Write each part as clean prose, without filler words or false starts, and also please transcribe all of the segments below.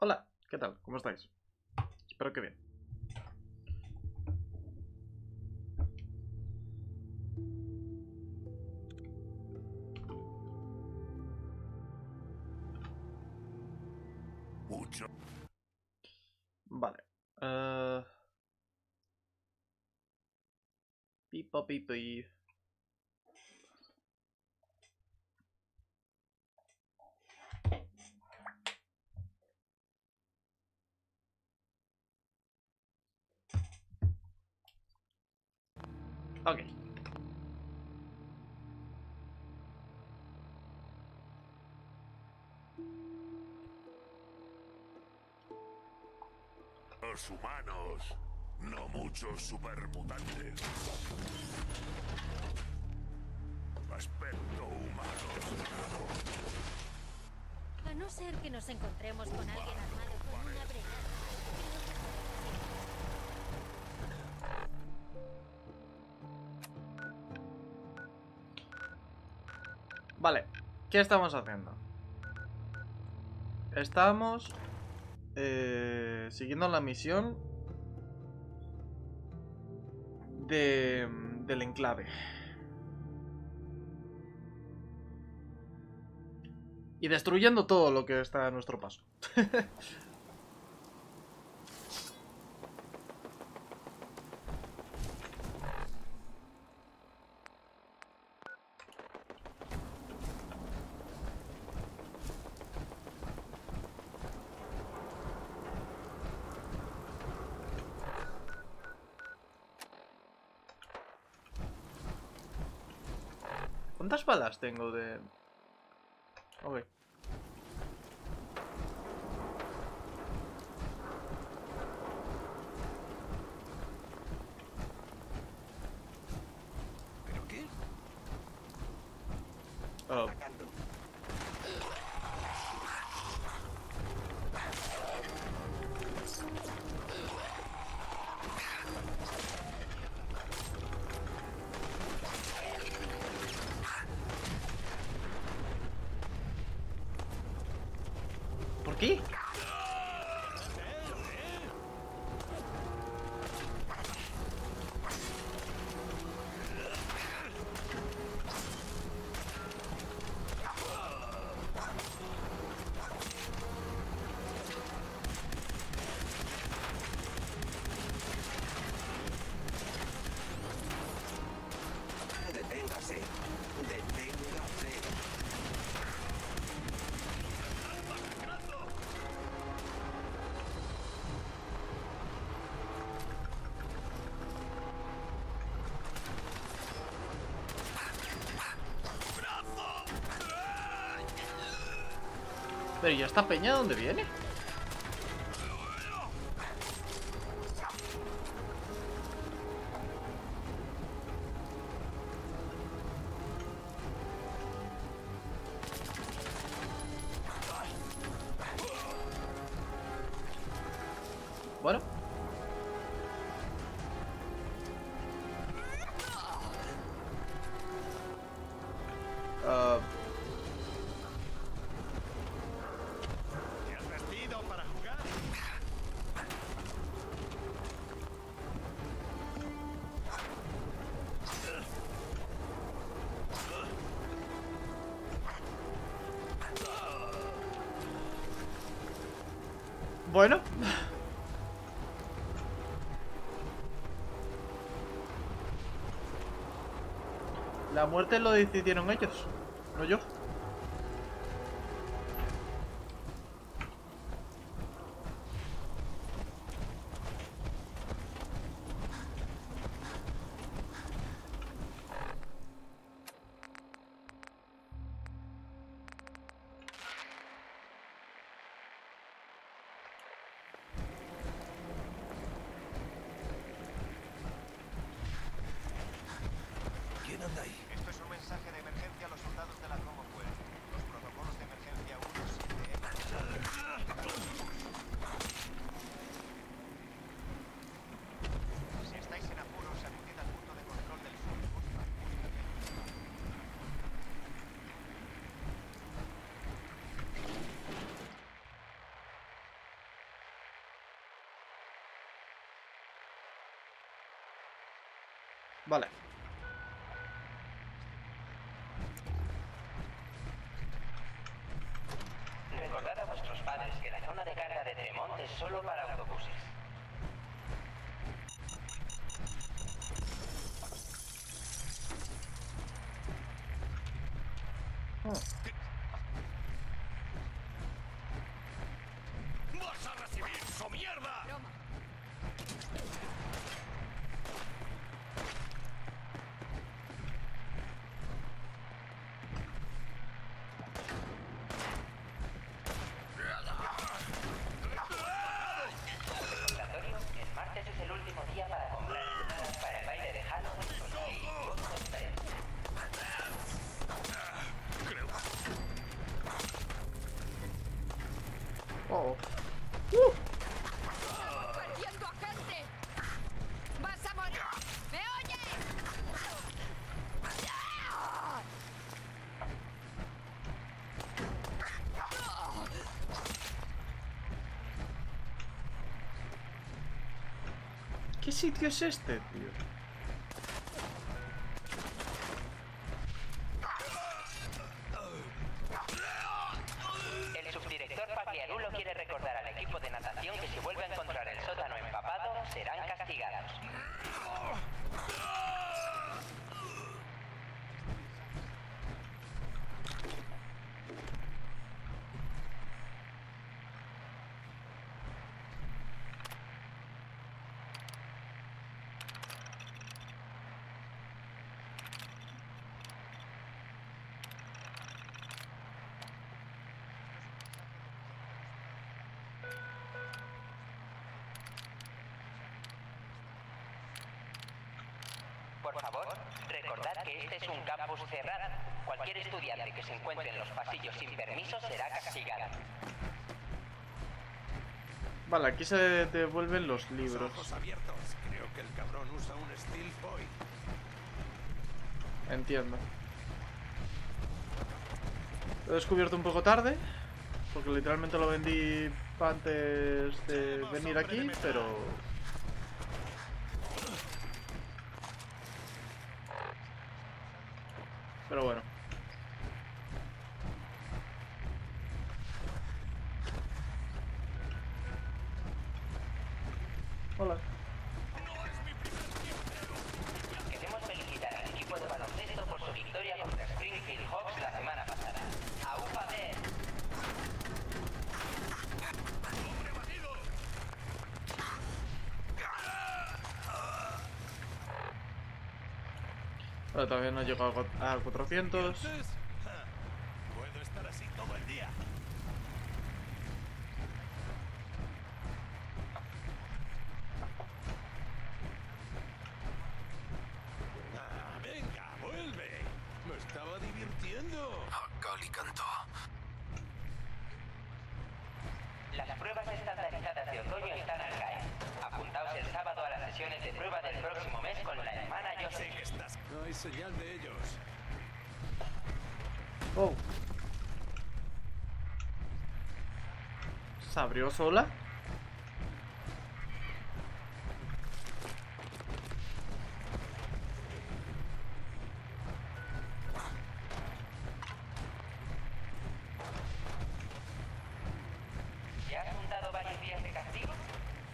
Hola, ¿qué tal? ¿Cómo estáis? Espero que bien. Mucho. Vale. Pipa, pipa. Ok. Los humanos, no muchos supermutantes. Aspecto humano. A no ser que nos encontremos con alguien armado con una bregada. Vale, ¿qué estamos haciendo? Estamos siguiendo la misión del enclave. Y destruyendo todo lo que está a nuestro paso. ¿Cuántas balas tengo de...? Ok. ¿Pero qué? Oh. ¿Qué? Pero ¿y esta peña dónde viene? Bueno. Bueno. La muerte lo decidieron ellos, no yo. Esto es un mensaje de emergencia a los soldados de la Como Fuera. Los protocolos de emergencia 17. Si estáis en apuros, salid al punto de control del sur. Vale. Recordad a vuestros padres que la zona de carga de Tremont es solo para autobuses. ¡Vas a recibir su mierda! Broma. ¿Qué sitio es este, tío? El subdirector Pagliarulo quiere recordar al equipo de natación que si vuelve a encontrar el sótano empapado, serán castigados. Por favor, recordad que este es un campus cerrado. Cualquier estudiante que se encuentre en los pasillos sin permiso será castigado. Vale, aquí se devuelven los libros. Creo que el cabrón usa un steel foil. Entiendo. Lo he descubierto un poco tarde, porque literalmente lo vendí antes de venir aquí, pero... pero bueno. Hola. Queremos felicitar al equipo de baloncesto por su victoria contra Springfield Hawks la semana pasada. ¡Aúpate! ¡Hombre batido! Pero todavía no he llegado a 400. Puedo estar así todo el día. Ah, venga, vuelve. Me estaba divirtiendo. Cali cantó. Las pruebas estandarizadas de otoño están al caer. Apuntaos el sábado a las sesiones de prueba del próximo mes con la hermana Jocelyn. No hay señal de ellos. Oh. ¿Se abrió sola? ¿Ya has juntado varios días de castigo?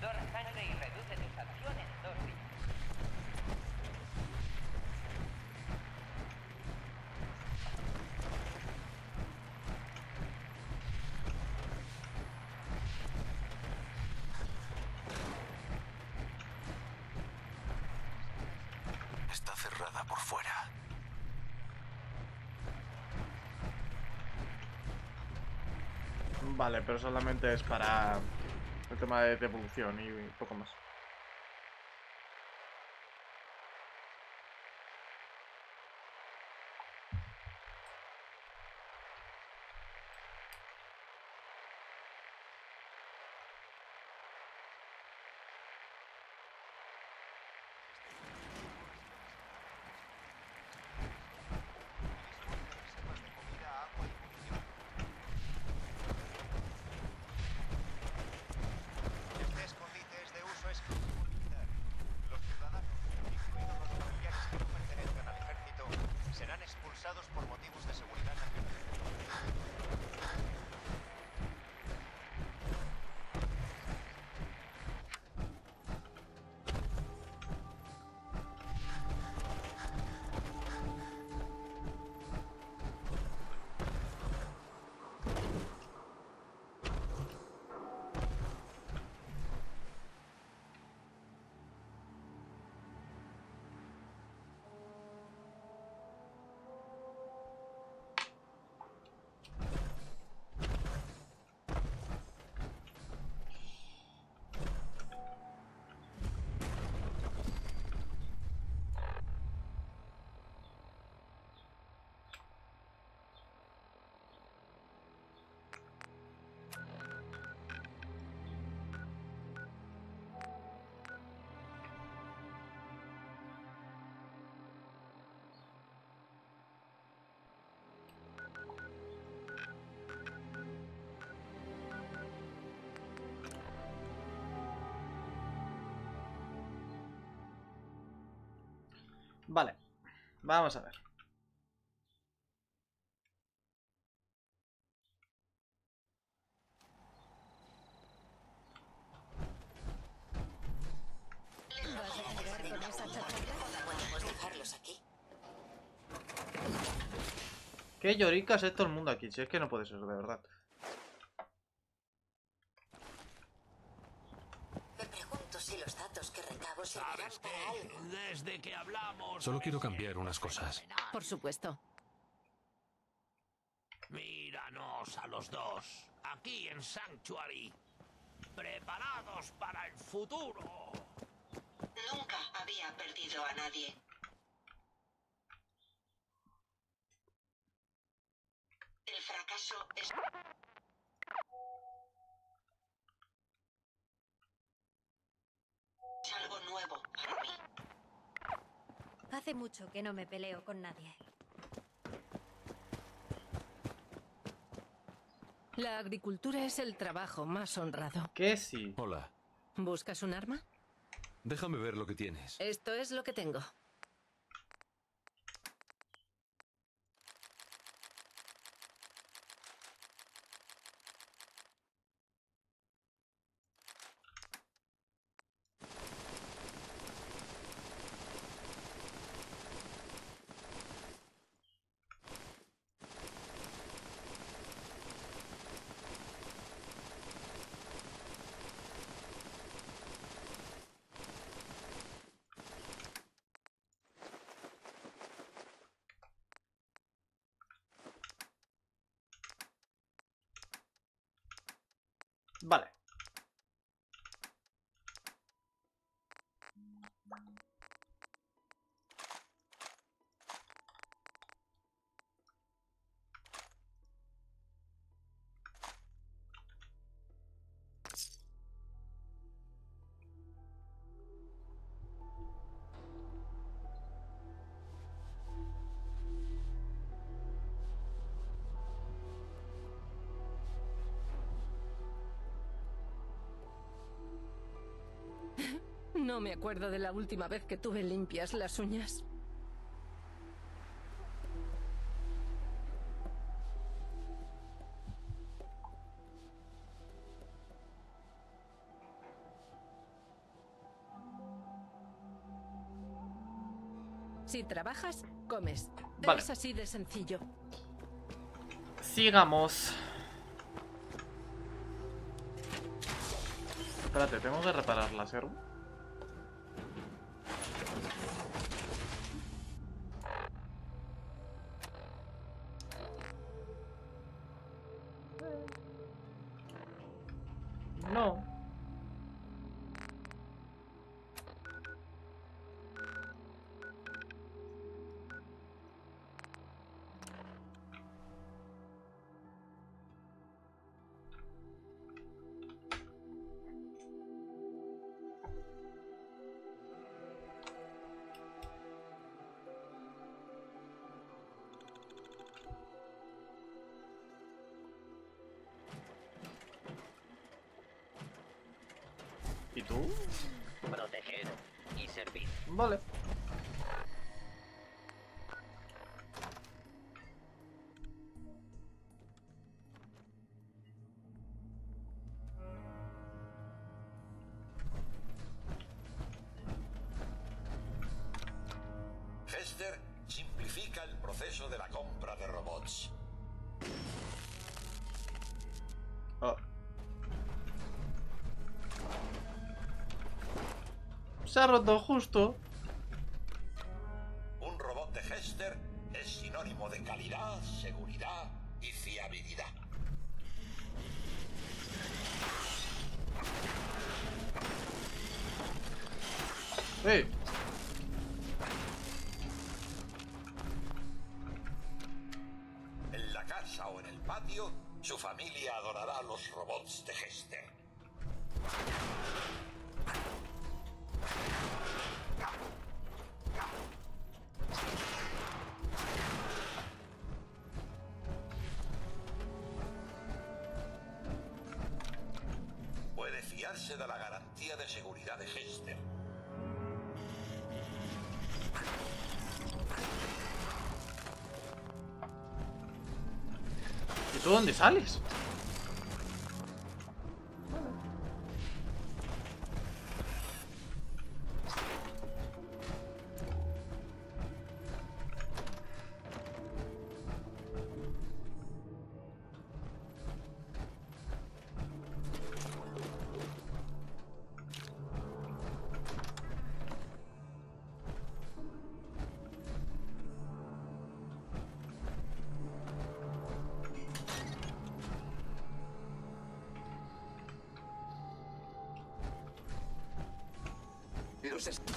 Dona sangre y reduce tus acciones 2 días. Está cerrada por fuera. Vale, pero solamente es para el tema de devolución y poco más. Vamos a ver. Qué lloricas es todo el mundo aquí, si es que no puede ser, de verdad. Me pregunto si los datos que recabo servirán para algo. Desde que hablamos. Solo quiero cambiar unas cosas. Por supuesto. Míranos a los dos, aquí en Sanctuary, preparados para el futuro. Nunca había perdido a nadie. El fracaso es... algo nuevo para mí. Hace mucho que no me peleo con nadie. La agricultura es el trabajo más honrado. ¿Qué sí? Hola. ¿Buscas un arma? Déjame ver lo que tienes. Esto es lo que tengo. Vale. No me acuerdo de la última vez que tuve limpias las uñas. Si trabajas, comes. Vale. Es así de sencillo. Sigamos. Espérate, tengo que reparar la serum. ¿Y tú? Proteger y servir. Vale. Hester simplifica el proceso de la compra de robots. Se ha roto justo. Un robot de Hester es sinónimo de calidad, seguridad y fiabilidad. ¡Ey! En la casa o en el patio, su familia adorará los robots de Hester. De la garantía de seguridad de Chester. ¿tú dónde sales?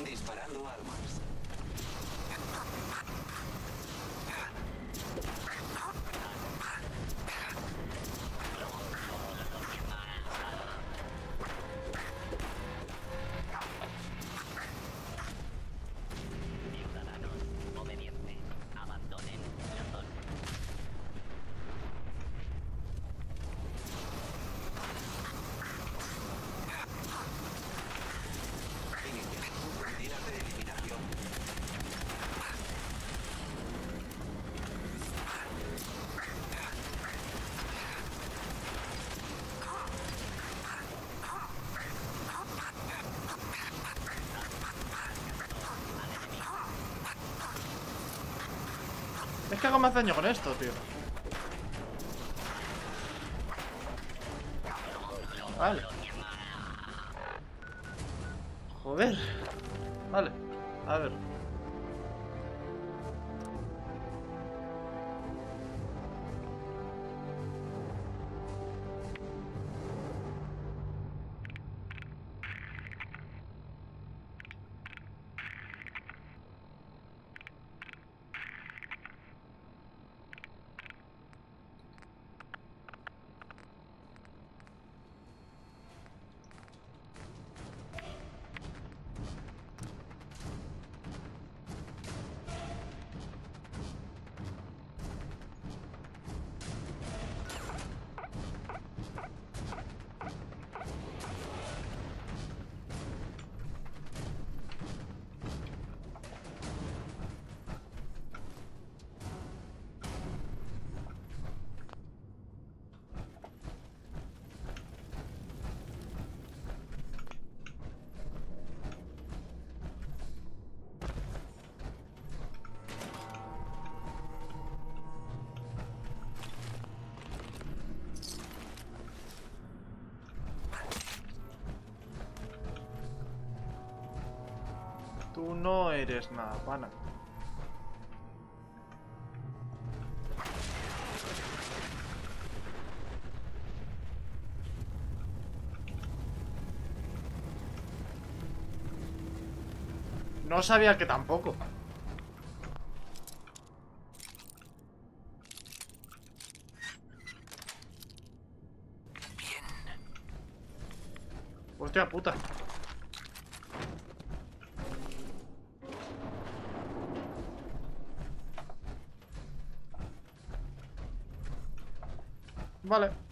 Disparando armas. Es que hago más daño con esto, tío. Vale. Joder. Vale, a ver. Tú no eres nada, pana. No sabía que tampoco. Bien. Hostia puta. Vale.